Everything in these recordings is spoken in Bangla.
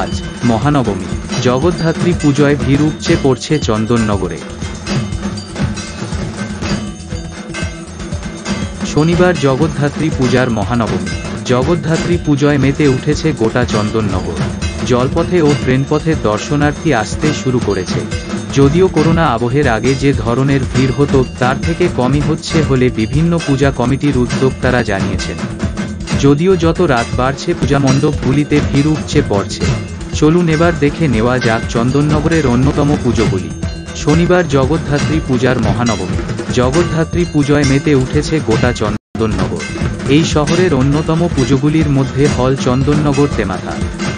আজ মহানবমী জগদ্ধাত্রী পূজায় ভিড় উপচে পড়ছে চন্দননগরে। শনিবার জগদ্ধাত্রী পূজার মহানবমী। জগদ্ধাত্রী পূজায় মেতে উঠেছে গোটা চন্দননগর। জলপথে ও ট্রেনপথে দর্শনার্থী আসতে শুরু করেছে। যদিও করোনা আবহের আগে যে ধরনের ভিড় হতো তার থেকে কমই হচ্ছে বলে বিভিন্ন পূজা কমিটির উদ্যোক্তারা জানিয়েছেন। যদিও যত রাত বাড়ছে পূজা মণ্ডপগুলিতে ভিড় উপচে পড়ছে। চলুন এবার দেখে নেওয়া যাক চন্দননগরের অন্যতম পুজোগুলি। শনিবার জগদ্ধাত্রী পূজার মহানবমী। জগদ্ধাত্রী পূজায় মেতে উঠেছে গোটা চন্দননগর। এই শহরের অন্যতম পুজোগুলির মধ্যে হল চন্দননগর তেমাথা,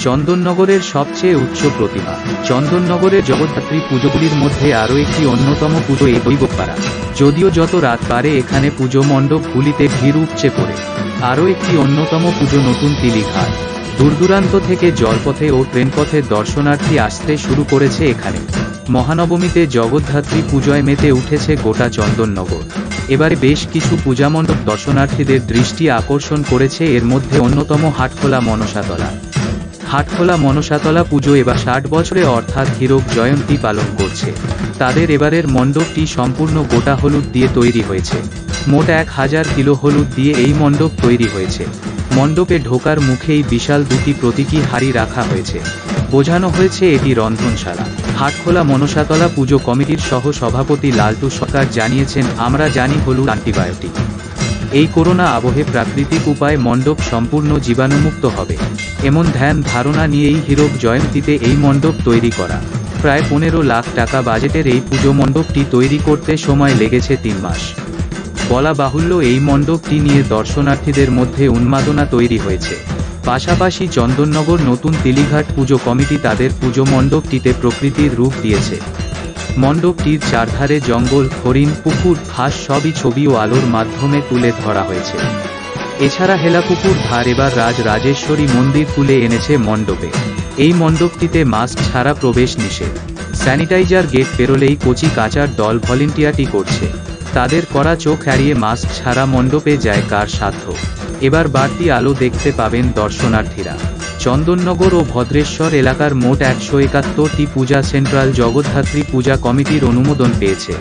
চন্দননগরের সবচেয়ে উচ্চ প্রতিমা। চন্দননগরের জগদ্ধাত্রী পুজোগুলির মধ্যে আরও একটি অন্যতম পুজো এই দাইবাক পাড়া। যদিও যত রাত বাড়ে এখানে পুজো মণ্ডপগুলিতে ভিড় উপচে পড়ে। আরও একটি অন্যতম পুজো নতুন তিলি ঘাট। দূরদূরান্ত থেকে জলপথে ও ট্রেনপথে দর্শনার্থী আসতে শুরু করেছে এখানে। মহানবমীতে জগদ্ধাত্রী পূজায় মেতে উঠেছে গোটা চন্দননগর। এবারে বেশ কিছু পূজামণ্ডপ দর্শনার্থীদের দৃষ্টি আকর্ষণ করেছে। এর মধ্যে অন্যতম হাটখোলা মনসাতলা। হাটখোলা মনসাতলা পুজো এবার 60 বছরে অর্থাৎ হীরক জয়ন্তী পালন করছে। তাদের এবারের মণ্ডপটি সম্পূর্ণ গোটা হলুদ দিয়ে তৈরি হয়েছে। মোট 1000 কিলো হলুদ দিয়ে এই মণ্ডপ তৈরি হয়েছে। মণ্ডপে ঢোকার মুখেই বিশাল দুটি প্রতীকী হাড়ি রাখা হয়েছে। বোঝানো হয়েছে এটি রন্ধনশালা। হাটখোলা মনসাতলা পুজো কমিটির সহ সভাপতি লালটু সরকার জানিয়েছেন, আমরা জানি হলুদ অ্যান্টিবায়োটিক। এই করোনা আবহে প্রাকৃতিক উপায়ে মণ্ডপ সম্পূর্ণ জীবাণুমুক্ত হবে এমন ধ্যান ধারণা নিয়েই হীরক জয়ন্তীতে এই মণ্ডপ তৈরি করা। প্রায় 15 লাখ টাকা বাজেটের এই পুজো মণ্ডপটি তৈরি করতে সময় লেগেছে 3 মাস। বলা বাহুল্য এই মণ্ডপটি নিয়ে দর্শনার্থীদের মধ্যে উন্মাদনা তৈরি হয়েছে। পাশাপাশি চন্দননগর নতুন তিলিঘাট পুজো কমিটি তাদের পুজো মণ্ডপটিতে প্রকৃতির রূপ দিয়েছে। মণ্ডপটির চারধারে জঙ্গল, হরিণ, পুকুর, ঘাস সবই ছবি ও আলোর মাধ্যমে তুলে ধরা হয়েছে। এছাড়া হেলাপুকুর ধার এবার রাজ রাজেশ্বরী মন্দির তুলে এনেছে মণ্ডপে। এই মণ্ডপটিতে মাস্ক ছাড়া প্রবেশ নিষেধ। স্যানিটাইজার গেট পেরোলেই কচি কাচার দল ভলেন্টিয়ারটি করছে। তাদের করা চোখ এড়িয়ে মাস্ক ছাড়া মণ্ডপে যায় কার সাধ্য। এবার বাড়তি আলো দেখতে পাবেন দর্শনার্থীরা। চন্দননগর ও ভদ্রেশ্বর এলাকার মোট 171টি পূজা সেন্ট্রাল জগদ্ধাত্রী পূজা কমিটির অনুমোদন পেয়েছে।